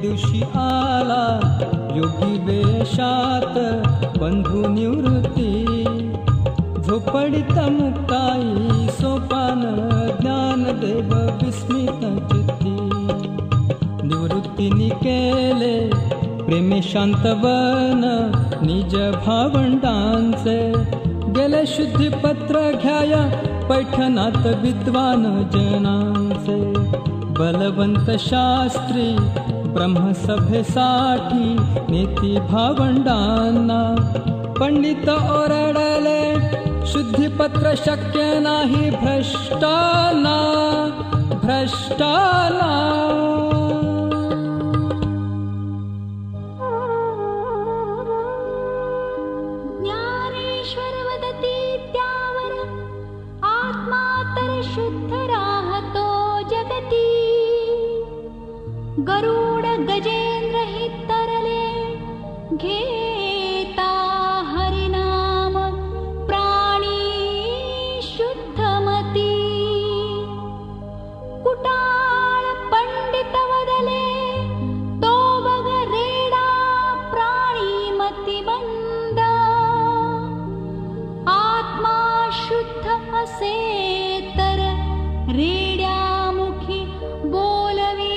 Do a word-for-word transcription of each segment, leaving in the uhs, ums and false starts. दुषी आला योगी वेशात बंधु निवृत्ती झोपडीत मुक्ताई सोपान ज्ञान देव विस्मित चित्ती निवृत्ती निकेले प्रेमी शांतवन निज भावंडांचे गेले शुद्धिपत्र घ्याया पैठणात विद्वान जनांचे बलवंत शास्त्री ब्रह्मसभेसाठी नीती भावंडांना पंडित ओरडले शुद्धिपत्र शक्य नाही भ्रष्टाना भ्रष्टाना गरुड गजेंद्र हि तरले घेता हरिनाम प्राणी शुद्धमती कुटाळ पंडित वदले तो बग रेडा प्राणी मतिबंद आत्मा शुद्ध असे तर रेड्या मुखी बोलवी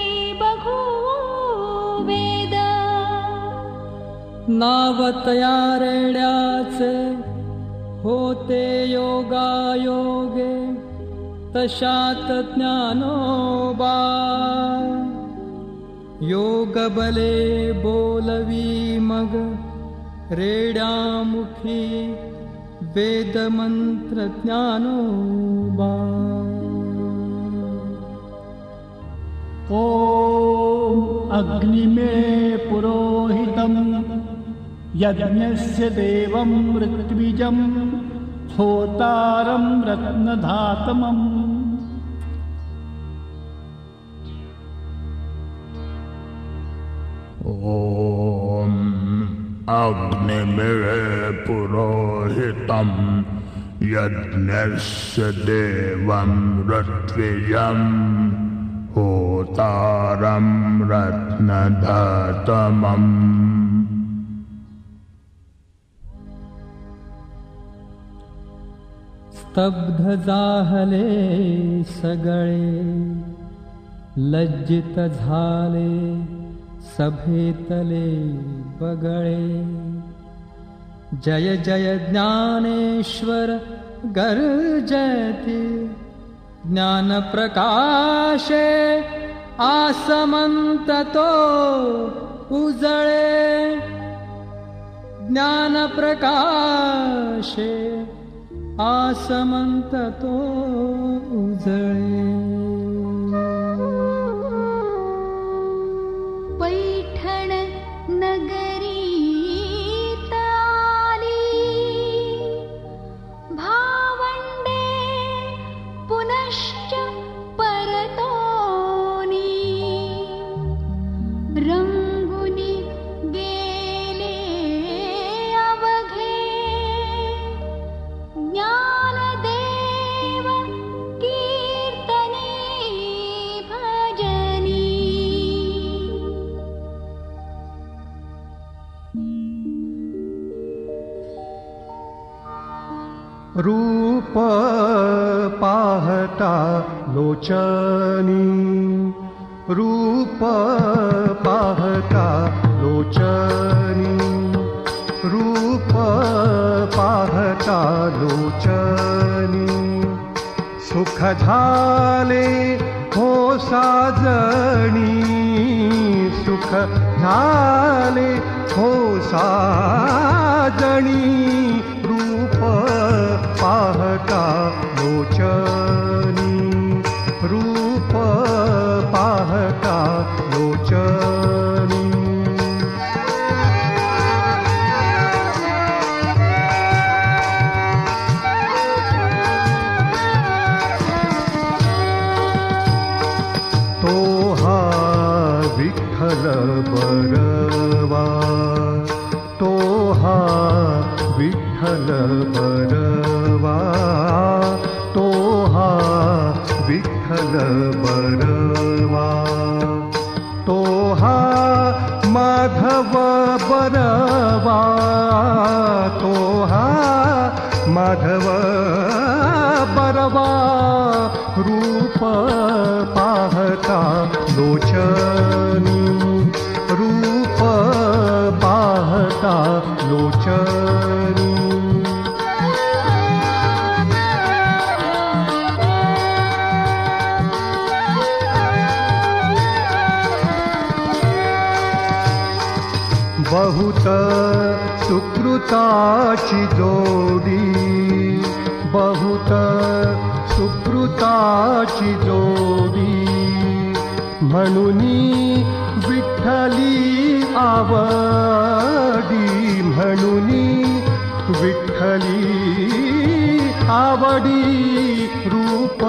नावतया रेड्याचे होते योगायोगे तशात ज्ञानोबा योग बले बोलवी मग रेड्यामुखी वेद मंत्र ज्ञानोबा ओम अग्नि में पुरोहितम यज्ञस्य देवं ऋत्विजं होतारं रत्नधातमं ओम अग्निमे पुरोहितं यज्ञस्य देवं ऋत्विजं होतारं रत्नधातमं स्तब्ध जाहले सगळे लज्जित झाले सभेतले बगळे जय जय ज्ञानेश्वर गर्जयति ज्ञान प्रकाशे आसमंत तो उजळे ज्ञान प्रकाशे आसमंत तो उजळे पैठण नगरीत आली भावंडे पुनश्च परतोनी रंगुनी गेले अवघे ज्ञानदेव कीर्तने भजनी रूप पाहता लोचनी रूप पाहता लोचनी रूप पाहता लोचनी सुख झाले हो साजणी सुख झाले हो साजणी रूप पाहता लोचनी रूप पाहता लोचनी बरवा तोहा विठ्ठल बरवा तोहा विठ्ठल बरवा तोहा परवा तोहा माधव परवा रूप पाहता लोचनी रूप पाहता लोचनी बहुत सुकृताची जोडी बहुत सुकृताची जोडी म्हणुनी विठ्ठली आवडी म्हणुनी विठ्ठली आवडी रूप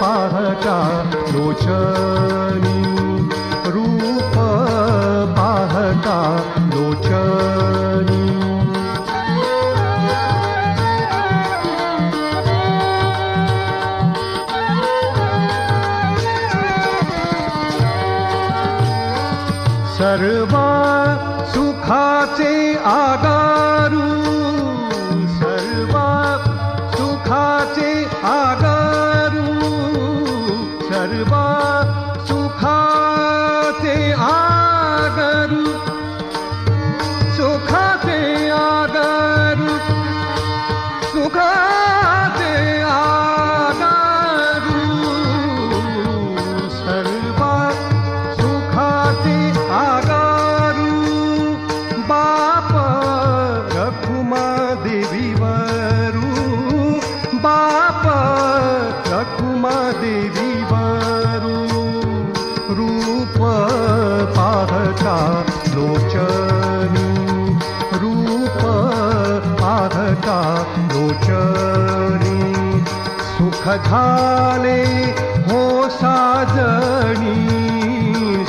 पाहता लोचनी रूप पाहता लोचनी सर्वा सुखाचे आगारू सर्वा सुखाचे आगारू सर्वा सुखाचे आगारू सुखाचे आगारू सुखाचे आगारू सर्वा सुखाचे आगारू बाप रखुमा देवी वरू बाप रखुमा देवी वरू रूप पाहता लोचनी रूप पाहता लोचनी सुख झाले हो साजणी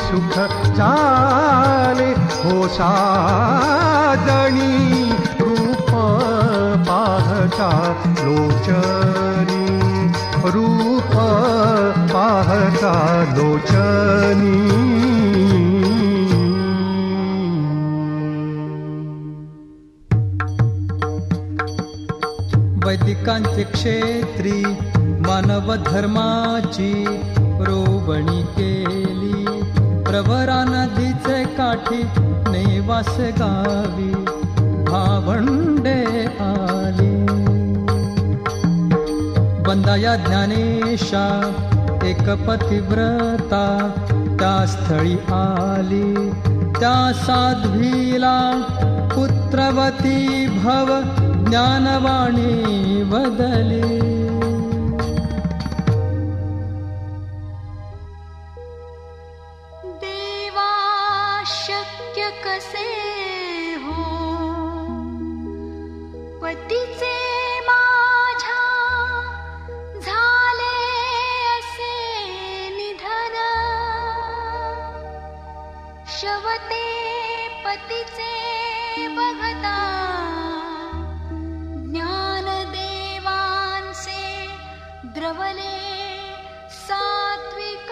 सुख झाले हो साजणी रूप पाहता लोचनी रूप पाहता लोचनी वैदिकांचे क्षेत्री मानव धर्माची रोवणी केली प्रवरा नदीचे काठी नेवास गावी भावंडे आली बंदाया ज्ञानेशा एक पतिव्रता त्या स्थळी आली त्या साध्वीला पुत्रवती भव ज्ञानवाणी बदली देवा शक्य कसे हो पतीचे माझा झाले असे निधन शवते पतीचे बघता द्रवले सात्विक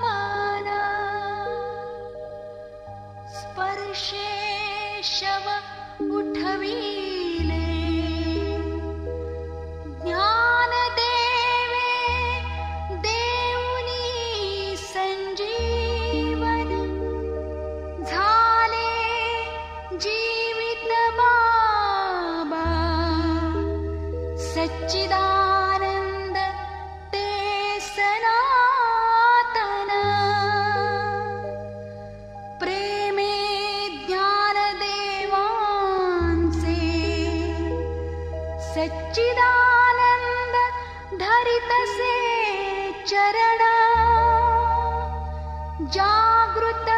माना स्पर्शे शव उठविले ज्ञान देवे देवनी संजीवन झाले जीवित बाबा सच्चिदा सच्चिदानंद धरित से चरण जागृत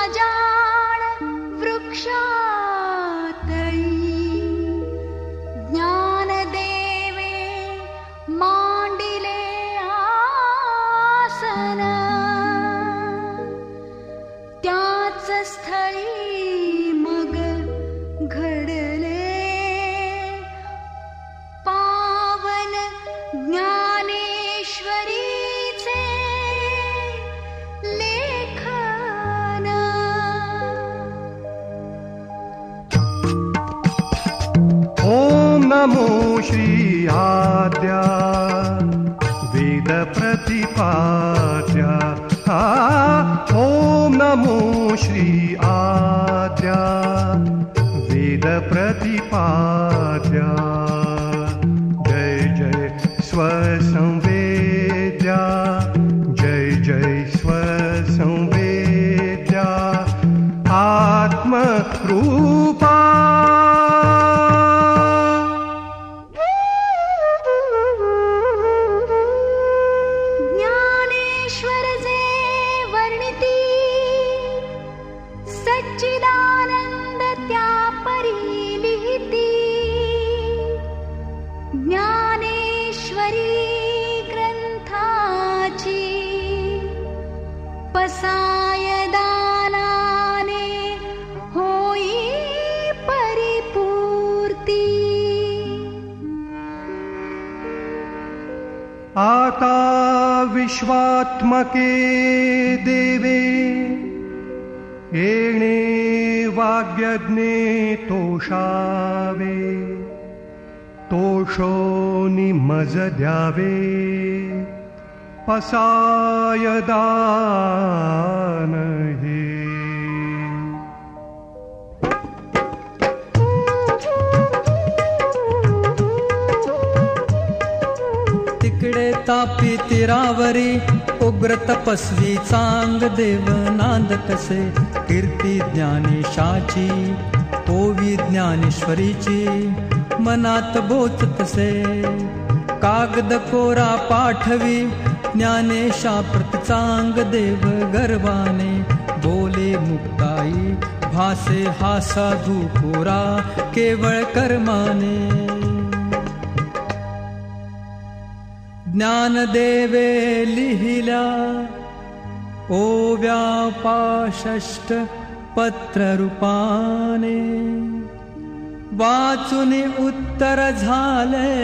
अजान वृक्षातई ज्ञान देवे मांडिले आसन त्याच स्थळी मग घडले ज्ञानेश्वरीचे नमो श्री आद्या वेद प्रतिपाद्या ओम नमो श्री आद्या वेद प्रतिपाद्या जय जय स्वसंवेद्या जय जय स्वसंवेद्या आत्मरूपा आता विश्वात्मके देवे एणे वाग्यज्ञे तोषावे तोषो निमज द्यावे पसायदान हे तापी तिरावरी उग्र तपस्वी चांग देव नांद कसे कीर्ती ज्ञानेशाची होवी ज्ञानेश्वरीची मनात बोच तसे कागद कोरा पाठवी ज्ञानेशा प्रति चांग देव गर्वाने बोले मुक्ताई भासे हा साधू कोरा केवळ कर्माने ज्ञानदेवे लिहिला ओव्यापाष्ट पत्ररूपाने वाचुनी उत्तर झाले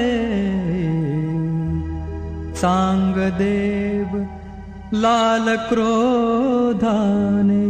चांगदेव लाल क्रोधाने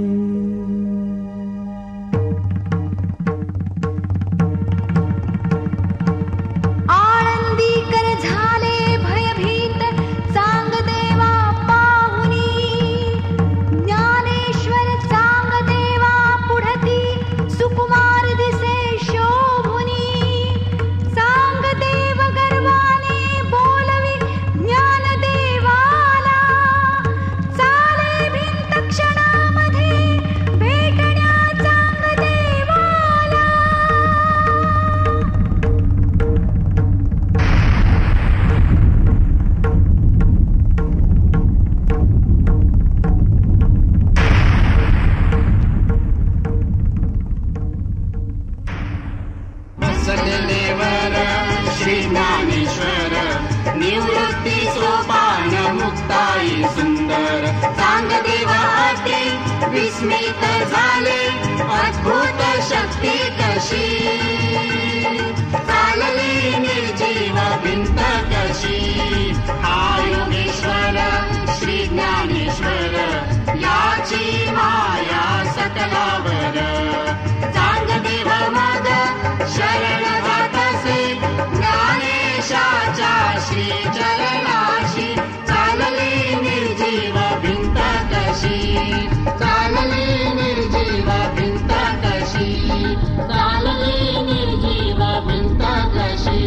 विस्मित झाले अद्भुत शक्ती कशी चालली निर्जीव भिंत कशी हा योगेश्वर श्री ज्ञानेश्वर याची माया सकलावर चांगदेव मग शरण जातसे ज्ञानेशाच्या श्री चरणाशी चालली निर्जीव भिंत कशी चालली निर्जीव भिंत कशी चालली निर्जीव भिंत कशी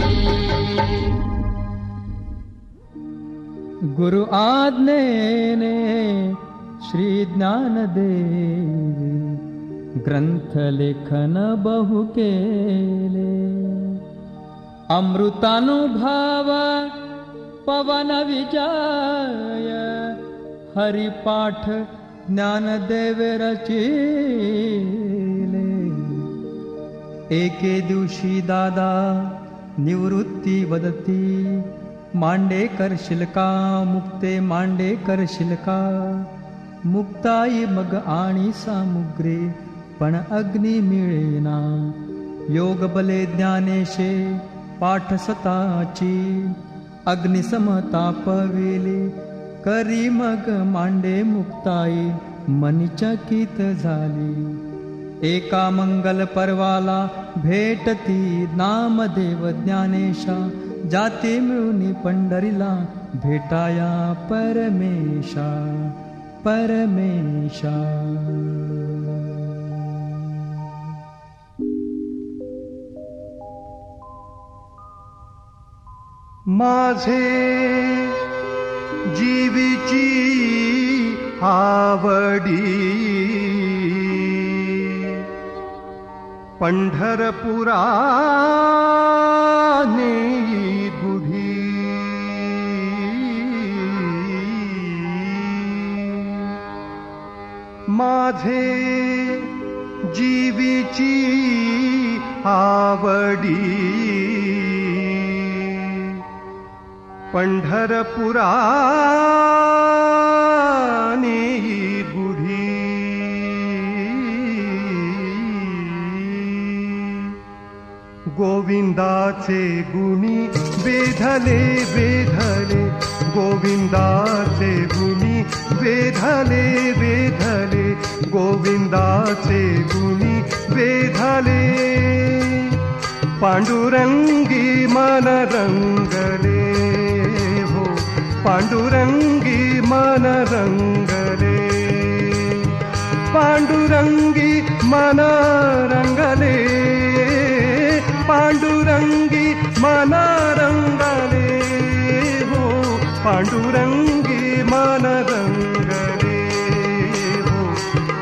गुरु आज्ञेने श्री ज्ञानदेवी ग्रंथ लेखन बहु केले अमृतानुभव पवन विजय हरिपाठ ज्ञानदेव रचिले एके दिवशी दादा निवृत्ती वदती मांडेकर शिलका मुक्ते मांडेकर शिलका मुक्ताई मग आणि सामुग्रे पण अग्नी मिळेना योग बले ज्ञानेशे पाठ सताची अग्निसमतापविली करी मग मांडे मुक्ताई मनी चकित झाली एका मंगल परवाला भेटती नामदेव ज्ञानेशा, जाती मिळूनी पंढरीला भेटाया परमेशा परमेशा। माझे जीवीची आवडी पंढरपुराने गुढी, माझे जीवीची आवडी पंढरपुरानी गुढी। गोविंदाचे गुणी वेधले वेधले, गोविंदाचे गुणी वेधले वेधले, गोविंदाचे गुणी वेधले, पांडुरंगी मन रंगले, पांडुरंगी मन रंगले, पांडुरंगी मन रंगले, पांडुरंगी मन रंगले हो, पांडुरंगी मन रंगले हो,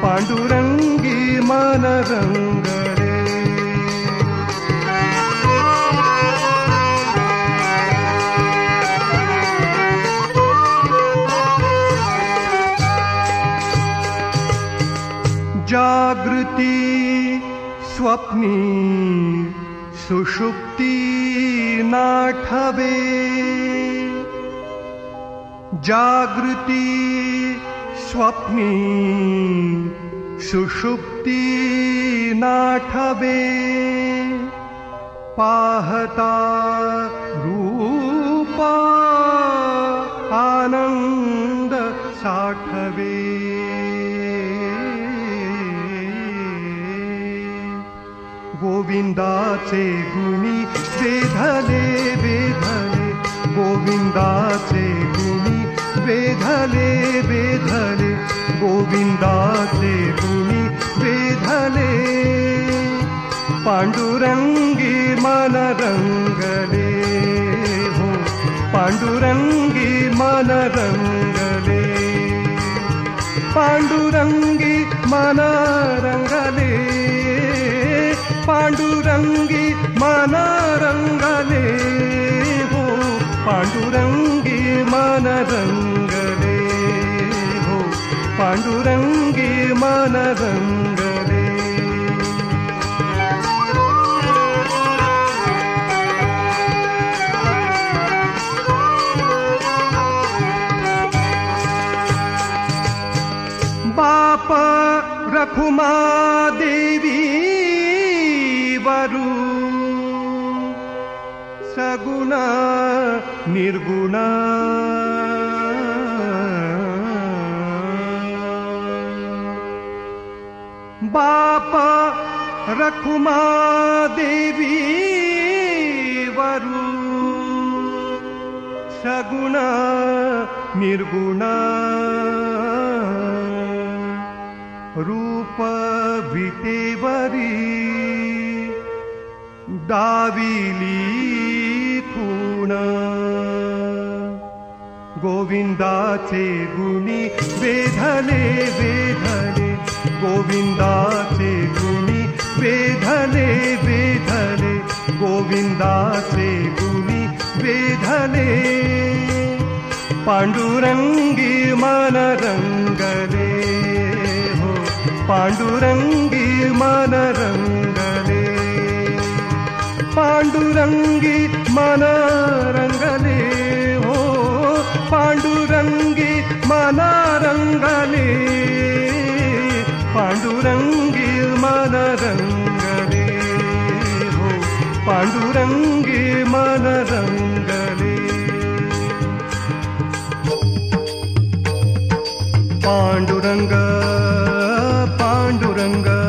पांडुरंगी मन रंगले। जागृति स्वप्नी सुषुप्ति नाठवे, जागृति स्वप्नी सुषुप्ति नाठवे, पाहता रूपा आनंद साठवे, गोविंदाचे गुणी वेधले वेधले, गोविंदाचे गुणी वेधले वेधले, गोविंदाचे गुणी वेधले, पांडुरंगी मन रंगले हो, पांडुरंगी मन रंगले, पांडुरंगी मन रंगले, पांडुरंगी मन रंगले हो, पांडुरंगी मन रंगले हो, पांडुरंगी मन रंगले। बाप रखुमा देवी सगुण निर्गुण, बापा रखुमा देवी वरु सगुण निर्गुण, रूप विटेवरी दाविली खूण, गोविंदाचे गुणी वेधले वेधले, गोविंदाचे गुणी वेधले वेधले, गोविंदाचे गुणी वेधले, पांडुरंगी मन रंगले हो, पांडुरंगी मन रंगले, पांडुरंगी मन रंगले हो, पांडुरंगी मन रंगले, पांडुरंगी मन रंगले हो, पांडुरंगी मन रंगले। पांडुरंग पांडुरंग